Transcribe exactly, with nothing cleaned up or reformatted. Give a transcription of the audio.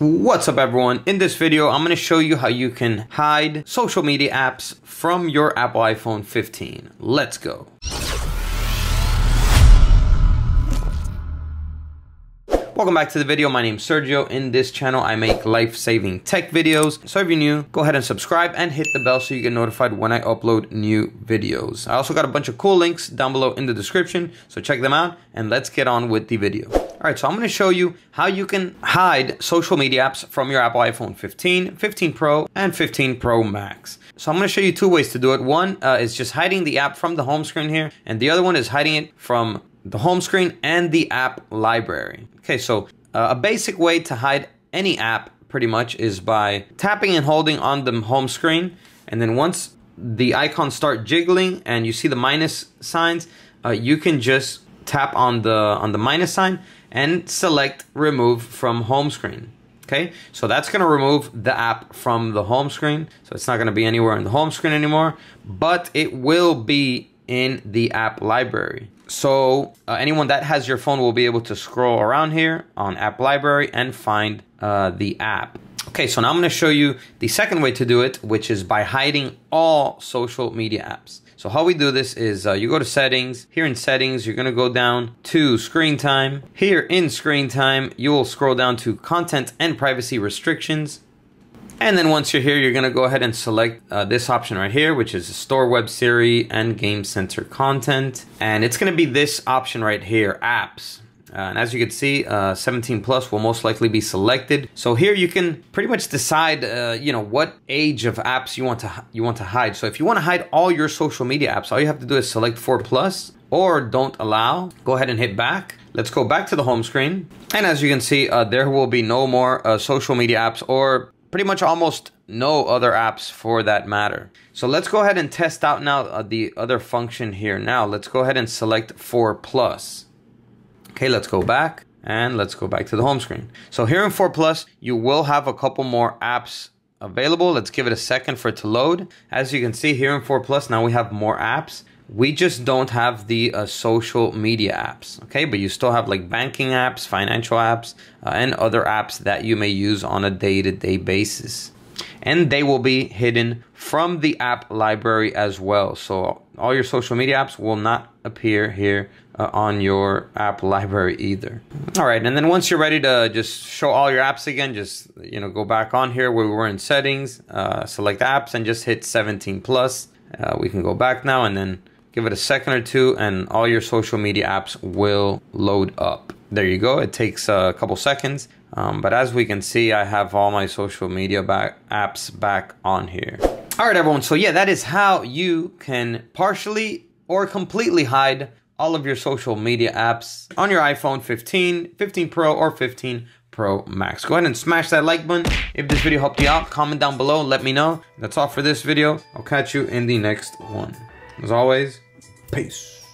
What's up everyone? In this video, I'm gonna show you how you can hide social media apps from your Apple iPhone fifteen. Let's go. Welcome back to the video. My name's Sergio. In this channel, I make life-saving tech videos. So if you're new, go ahead and subscribe and hit the bell so you get notified when I upload new videos. I also got a bunch of cool links down below in the description, so check them out and let's get on with the video. All right, so I'm gonna show you how you can hide social media apps from your Apple iPhone fifteen, fifteen Pro, and fifteen Pro Max. So I'm gonna show you two ways to do it. One uh, is just hiding the app from the home screen here, and the other one is hiding it from the home screen and the app library. Okay, so uh, a basic way to hide any app pretty much is by tapping and holding on the home screen, and then once the icons start jiggling and you see the minus signs, uh, you can just tap on the on the minus sign and select remove from home screen. Okay, so that's gonna remove the app from the home screen. So it's not gonna be anywhere in the home screen anymore, but it will be in the app library. So uh, anyone that has your phone will be able to scroll around here on app library and find uh, the app. Okay, so now I'm gonna show you the second way to do it, which is by hiding all social media apps. So how we do this is uh, you go to settings. Here in settings, you're gonna go down to Screen Time. Here in Screen Time, you'll scroll down to Content and Privacy Restrictions. And then once you're here, you're gonna go ahead and select uh, this option right here, which is Store Web Series and Game Center Content. And it's gonna be this option right here, Apps. Uh, and as you can see, uh, seventeen plus will most likely be selected. So here you can pretty much decide, uh, you know, what age of apps you want to you want to hide. So if you want to hide all your social media apps, all you have to do is select four plus or don't allow. Go ahead and hit back. Let's go back to the home screen, and as you can see, uh, there will be no more uh, social media apps, or pretty much almost no other apps for that matter. So let's go ahead and test out now uh, the other function here. Now let's go ahead and select four plus. Okay, let's go back and let's go back to the home screen. So here in four plus, you will have a couple more apps available. Let's give it a second for it to load. As you can see here in four plus, now we have more apps. We just don't have the uh, social media apps, okay? But you still have like banking apps, financial apps, uh, and other apps that you may use on a day-to-day basis. And they will be hidden from the app library as well. So all your social media apps will not appear here uh, on your app library either. All right, and then once you're ready to just show all your apps again, just you know go back on here where we were in settings, uh, select apps and just hit seventeen plus. Uh, we can go back now and then give it a second or two and all your social media apps will load up. There you go, it takes a couple seconds. Um, but as we can see, I have all my social media back, apps back on here. All right, everyone, so yeah, that is how you can partially or completely hide all of your social media apps on your iPhone fifteen, fifteen Pro, or fifteen Pro Max. Go ahead and smash that like button. If this video helped you out, comment down below, let me know. That's all for this video. I'll catch you in the next one. As always, peace.